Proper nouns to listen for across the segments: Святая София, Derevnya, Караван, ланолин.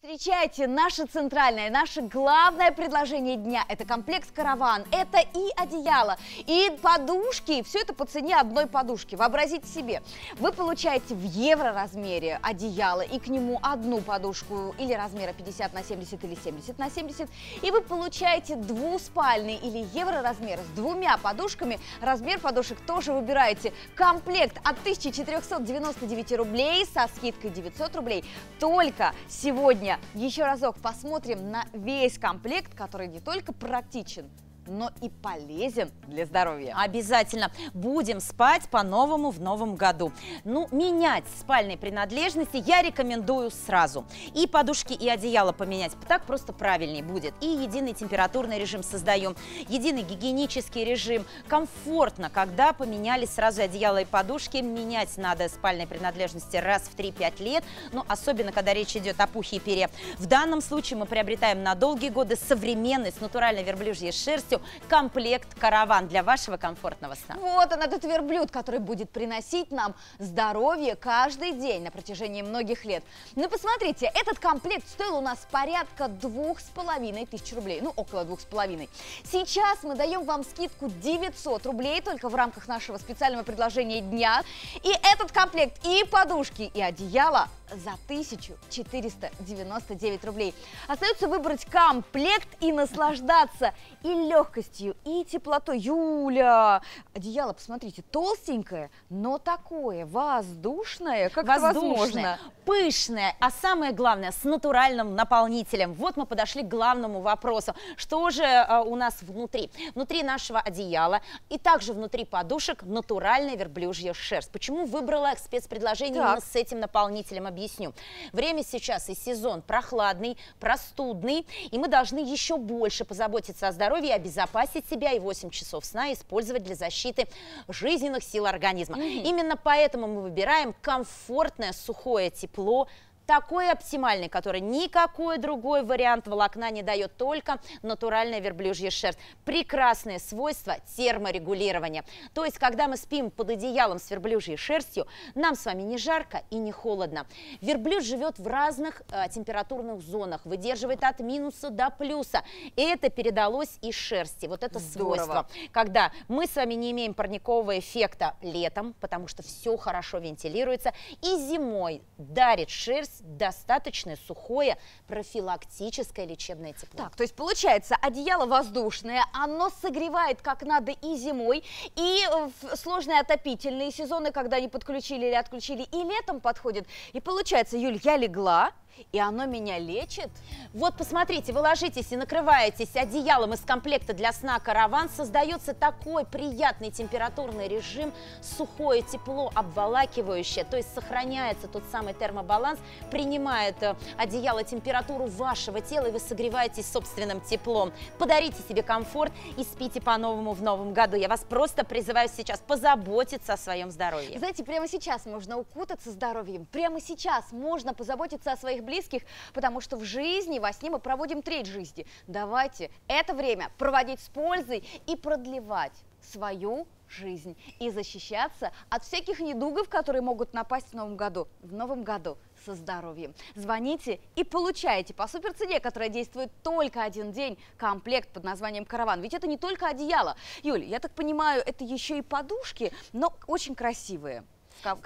Встречайте, наше центральное, наше главное предложение дня. Это комплекс «Караван», это и одеяло, и подушки, все это по цене одной подушки. Вообразите себе, вы получаете в евро размере одеяло и к нему одну подушку или размера 50×70 или 70×70, и вы получаете двуспальный или евро размер с двумя подушками. Размер подушек тоже выбираете. Комплект от 1499 рублей со скидкой 900 рублей только сегодня. Еще разок посмотрим на весь комплект, который не только практичен, но и полезен для здоровья. Обязательно будем спать по-новому в новом году. Ну, менять спальные принадлежности я рекомендую сразу. И подушки, и одеяло поменять. Так просто правильнее будет. И единый температурный режим создаем, единый гигиенический режим. Комфортно, когда поменяли сразу одеяло и подушки. Менять надо спальные принадлежности раз в 3-5 лет. Ну, особенно, когда речь идет о пухе и пере. В данном случае мы приобретаем на долгие годы современный с натуральной верблюжьей шерстью комплект «Караван» для вашего комфортного сна. Вот он, этот верблюд, который будет приносить нам здоровье каждый день на протяжении многих лет. Ну, посмотрите, этот комплект стоил у нас порядка 2500 рублей, ну, около 2500. Сейчас мы даем вам скидку 900 рублей только в рамках нашего специального предложения дня. И этот комплект, и подушки, и одеяло за 1499 рублей. Остается выбрать комплект и наслаждаться и легкостью, и теплотой. Юля, одеяло, посмотрите, толстенькое, но такое воздушное, как это возможно. Пышное, а самое главное, с натуральным наполнителем. Вот мы подошли к главному вопросу. Что же у нас внутри? Внутри нашего одеяла и также внутри подушек натуральная верблюжья шерсть. Почему выбрала спецпредложение именно с этим наполнителем? Объясню. Время сейчас и сезон прохладный, простудный, и мы должны еще больше позаботиться о здоровье, обезопасить себя и 8 часов сна использовать для защиты жизненных сил организма. Именно поэтому мы выбираем комфортное сухое тепло, такой оптимальный, который никакой другой вариант волокна не дает, только натуральная верблюжья шерсть. Прекрасное свойство терморегулирования. То есть, когда мы спим под одеялом с верблюжьей шерстью, нам с вами не жарко и не холодно. Верблюд живет в разных температурных зонах, выдерживает от минуса до плюса. И это передалось из шерсти. Вот это свойство. Когда мы с вами не имеем парникового эффекта летом, потому что все хорошо вентилируется, и зимой дарит шерсть достаточно сухое профилактическое лечебное тепло. Так, то есть получается, одеяло воздушное, оно согревает как надо и зимой, и в сложные отопительные сезоны, когда не подключили или отключили, и летом подходит. И получается, Юль, я легла, и оно меня лечит. Вот посмотрите, вы ложитесь и накрываетесь одеялом из комплекта для сна «Караван». Создается такой приятный температурный режим, сухое тепло, обволакивающее. То есть сохраняется тот самый термобаланс, принимает одеяло температуру вашего тела, и вы согреваетесь собственным теплом. Подарите себе комфорт и спите по-новому в новом году. Я вас просто призываю сейчас позаботиться о своем здоровье. Знаете, прямо сейчас можно укутаться здоровьем, прямо сейчас можно позаботиться о своих близких, потому что в жизни, во сне мы проводим треть жизни. Давайте это время проводить с пользой и продлевать свою жизнь и защищаться от всяких недугов, которые могут напасть в новом году. В новом году со здоровьем. Звоните и получайте по суперцене, которая действует только один день, комплект под названием «Караван». Ведь это не только одеяло. Юль, я так понимаю, это еще и подушки, но очень красивые.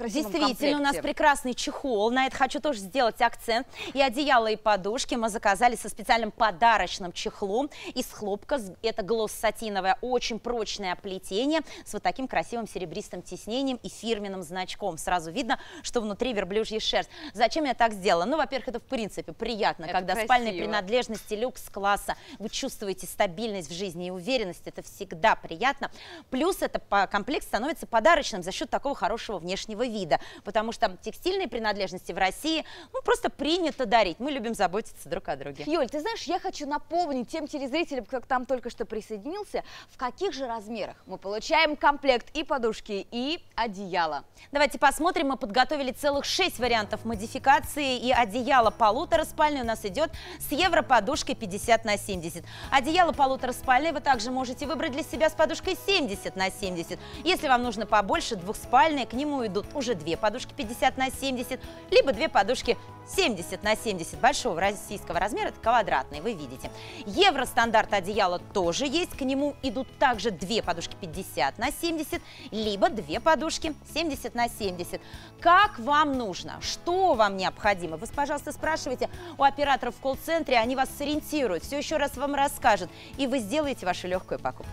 Действительно, комплекте. У нас прекрасный чехол, на это хочу тоже сделать акцент. И одеяло, и подушки мы заказали со специальным подарочным чехлом из хлопка. Это глосс-сатиновое, очень прочное оплетение с вот таким красивым серебристым тиснением и фирменным значком. Сразу видно, что внутри верблюжья шерсть. Зачем я так сделала? Ну, во-первых, это в принципе приятно, это когда красиво. Спальные принадлежности люкс-класса. Вы чувствуете стабильность в жизни и уверенность, это всегда приятно. Плюс этот комплект становится подарочным за счет такого хорошего внешнего вида, потому что текстильные принадлежности в России, ну, просто принято дарить. Мы любим заботиться друг о друге. Юль, ты знаешь, я хочу напомнить тем телезрителям, кто к нам только что присоединился, в каких же размерах мы получаем комплект и подушки, и одеяло. Давайте посмотрим. Мы подготовили целых 6 вариантов модификации. И одеяло полутораспальное у нас идет с европодушкой 50×70. Одеяло полутораспальное вы также можете выбрать для себя с подушкой 70×70. Если вам нужно побольше, двухспальное, к нему и идут уже две подушки 50 на 70, либо две подушки 70 на 70 большого российского размера, это квадратные, вы видите. Евростандарт одеяла тоже есть, к нему идут также две подушки 50 на 70, либо две подушки 70 на 70. Как вам нужно? Что вам необходимо? Вы, пожалуйста, спрашивайте у операторов в колл-центре, они вас сориентируют, все еще раз вам расскажут, и вы сделаете вашу легкую покупку.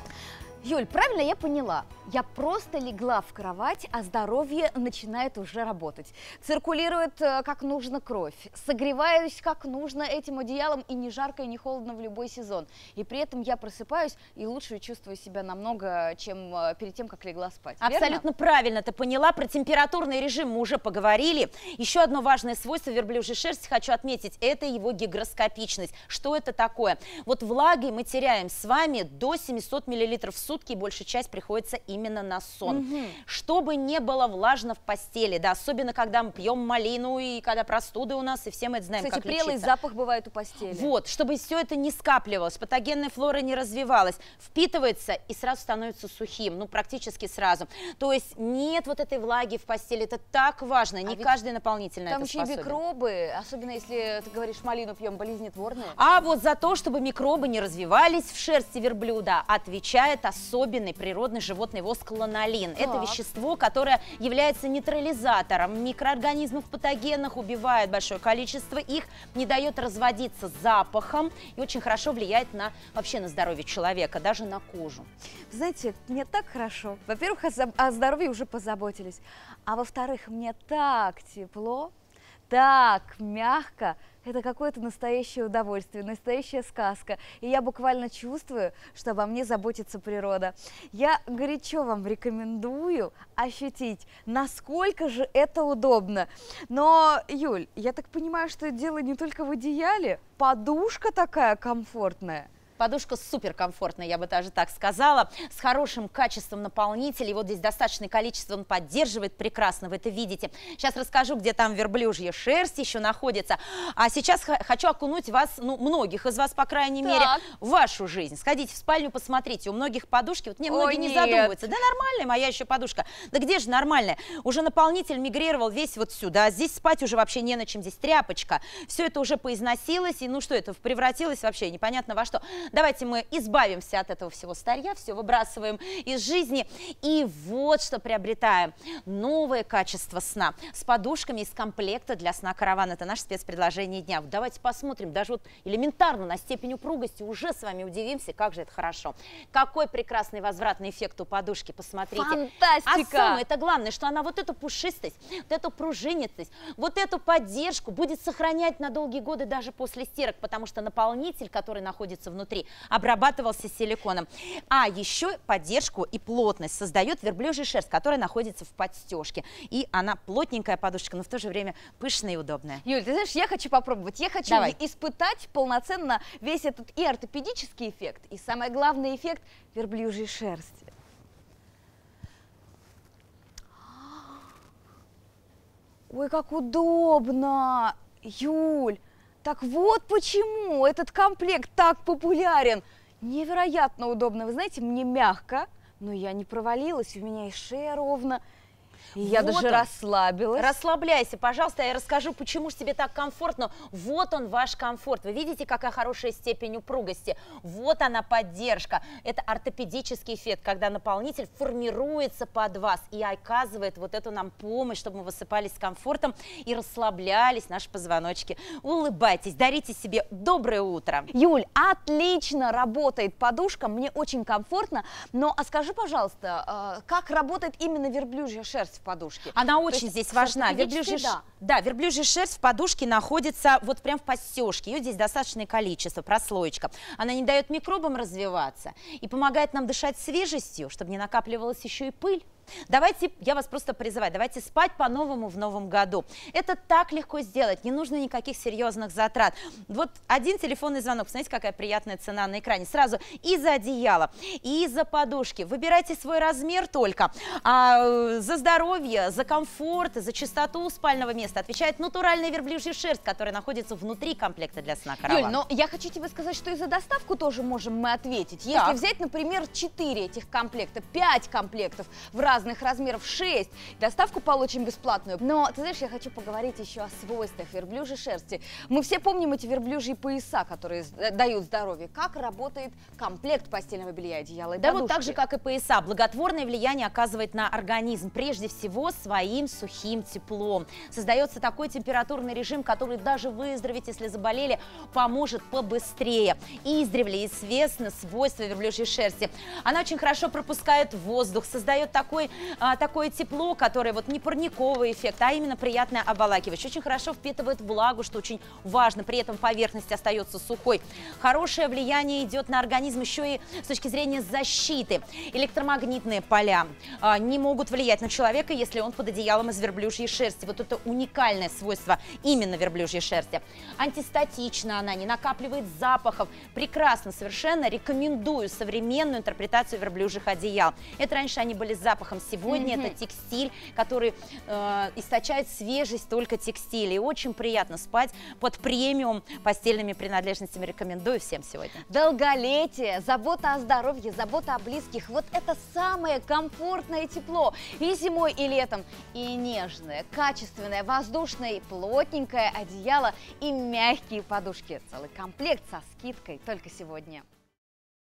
Юль, правильно я поняла? Я просто легла в кровать, а здоровье начинает уже работать. Циркулирует как нужно кровь, согреваюсь как нужно этим одеялом, и не жарко, и не холодно в любой сезон. И при этом я просыпаюсь и лучше чувствую себя намного, чем перед тем, как легла спать. Абсолютно правильно ты поняла. Про температурный режим мы уже поговорили. Еще одно важное свойство верблюжьей шерсти хочу отметить. Это его гигроскопичность. Что это такое? Вот влаги мы теряем с вами до 700 мл в сутки. Сутки, большая часть приходится именно на сон. Чтобы не было влажно в постели, да, особенно когда мы пьем малину и когда простуды у нас, и все мы это знаем, кстати, как лечиться. Прелый запах бывает у постели. Вот, чтобы все это не скапливалось, патогенная флора не развивалась, впитывается и сразу становится сухим, ну практически сразу. То есть нет вот этой влаги в постели, это так важно, не каждый наполнитель на это способен. Там еще микробы, особенно если ты говоришь, малину пьем, болезнетворные. А вот за то, чтобы микробы не развивались в шерсти верблюда, отвечает особенный природный животный воск ланолин. Это вещество, которое является нейтрализатором микроорганизмов патогенных, убивает большое количество их, не дает разводиться запахом и очень хорошо влияет на, вообще на здоровье человека, даже на кожу. Знаете, мне так хорошо. Во-первых, о здоровье уже позаботились. А во-вторых, мне так тепло, так мягко. Это какое-то настоящее удовольствие, настоящая сказка. И я буквально чувствую, что обо мне заботится природа. Я горячо вам рекомендую ощутить, насколько же это удобно. Но, Юль, я так понимаю, что дело не только в одеяле. Подушка такая комфортная. Подушка суперкомфортная, я бы даже так сказала, с хорошим качеством наполнителей. Вот здесь достаточное количество, он поддерживает прекрасно, вы это видите. Сейчас расскажу, где там верблюжья шерсть еще находится. А сейчас хочу окунуть вас, ну, многих из вас, по крайней мере, в вашу жизнь. Сходите в спальню, посмотрите, у многих подушки, вот многие не задумываются. Да нормальная моя еще подушка. Да где же нормальная? Уже наполнитель мигрировал весь вот сюда, а здесь спать уже вообще не на чем, здесь тряпочка. Все это уже поизносилось, и ну что это, превратилось вообще непонятно во что. Давайте мы избавимся от этого всего старья, все выбрасываем из жизни. И вот что приобретаем. Новое качество сна с подушками из комплекта для сна «Караван». Это наше спецпредложение дня. Давайте посмотрим, даже вот элементарно на степень упругости уже с вами удивимся, как же это хорошо. Какой прекрасный возвратный эффект у подушки, посмотрите. Фантастика! А самое это главное, что она вот эту пушистость, вот эту пружинистость, вот эту поддержку будет сохранять на долгие годы даже после стирок, потому что наполнитель, который находится внутри, обрабатывался силиконом. А еще поддержку и плотность создает верблюжья шерсть, которая находится в подстежке. И она плотненькая подушечка, но в то же время пышная и удобная. Юль, ты знаешь, я хочу попробовать. Я хочу испытать полноценно весь этот и ортопедический эффект, и самое главное эффект верблюжьей шерсти. Ой, как удобно, Юль! Так вот почему этот комплект так популярен. Невероятно удобно. Вы знаете, мне мягко, но я не провалилась, у меня и шея ровно. И я даже расслабилась. Расслабляйся, пожалуйста, я расскажу, почему же тебе так комфортно. Вот он, ваш комфорт. Вы видите, какая хорошая степень упругости. Вот она, поддержка. Это ортопедический эффект, когда наполнитель формируется под вас и оказывает вот эту нам помощь, чтобы мы высыпались с комфортом и расслаблялись наши позвоночки. Улыбайтесь, дарите себе доброе утро. Юль, отлично работает подушка, мне очень комфортно. Но а скажи, пожалуйста, как работает именно верблюжья шерсть в подушке? Она очень здесь важна. Верблюжья шерсть в подушке находится вот прям в подстежке. Ее здесь достаточное количество, прослоечка. Она не дает микробам развиваться и помогает нам дышать свежестью, чтобы не накапливалась еще и пыль. Давайте, я вас просто призываю, давайте спать по-новому в новом году. Это так легко сделать, не нужно никаких серьезных затрат. Вот один телефонный звонок, посмотрите, какая приятная цена на экране. Сразу и за одеяло, и за подушки. Выбирайте свой размер только. А за здоровье, за комфорт, за чистоту спального места отвечает натуральная верблюжья шерсть, которая находится внутри комплекта для сна «Караван». Юль, но я хочу тебе сказать, что и за доставку тоже можем мы ответить. Если взять, например, 4 этих комплекта, 5 комплектов в разных разных размеров 6. Доставку получим бесплатную. Но, ты знаешь, я хочу поговорить еще о свойствах верблюжьей шерсти. Мы все помним эти верблюжьи пояса, которые дают здоровье. Как работает комплект постельного белья, одеяла и подушки? Да, вот так же, как и пояса. Благотворное влияние оказывает на организм, прежде всего, своим сухим теплом. Создается такой температурный режим, который даже выздороветь, если заболели, поможет побыстрее. Издревле известно свойства верблюжьей шерсти. Она очень хорошо пропускает воздух, создает такое тепло, которое вот не парниковый эффект, а именно приятное обволакивающее. Очень хорошо впитывает влагу, что очень важно. При этом поверхность остается сухой. Хорошее влияние идет на организм еще и с точки зрения защиты. Электромагнитные поля не могут влиять на человека, если он под одеялом из верблюжьей шерсти. Вот это уникальное свойство именно верблюжьей шерсти. Антистатична она, не накапливает запахов. Прекрасно, совершенно рекомендую современную интерпретацию верблюжьих одеял. Это раньше они были с запахом, сегодня это текстиль, который источает свежесть только текстиля. И очень приятно спать под премиум постельными принадлежностями. Рекомендую всем сегодня. Долголетие, забота о здоровье, забота о близких. Вот это самое комфортное тепло и зимой, и летом. И нежное, качественное, воздушное и плотненькое одеяло, и мягкие подушки. Целый комплект со скидкой только сегодня.